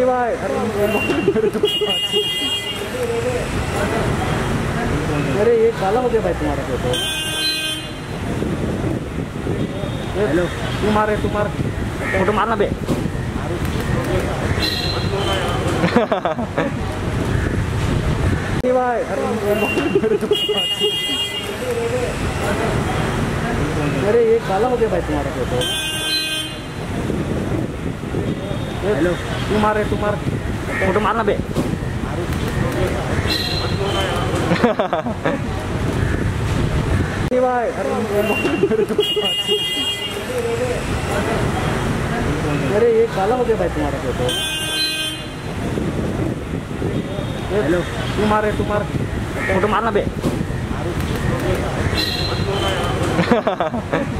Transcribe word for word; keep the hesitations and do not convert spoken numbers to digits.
¿Qué va a dejar अरे ये काला हो गया भाई तुम्हारा फोटो। हेलो तू मारे तू मार फोटो मारना बे अरे ये काला हो गया भाई तुम्हारा फोटो। हेलो तू मारे तू मार फोटो मारना बे अरे ये काला हो गया भाई तुम्हारा फोटो। हेलो तू मारे तू मार फोटो मारना बे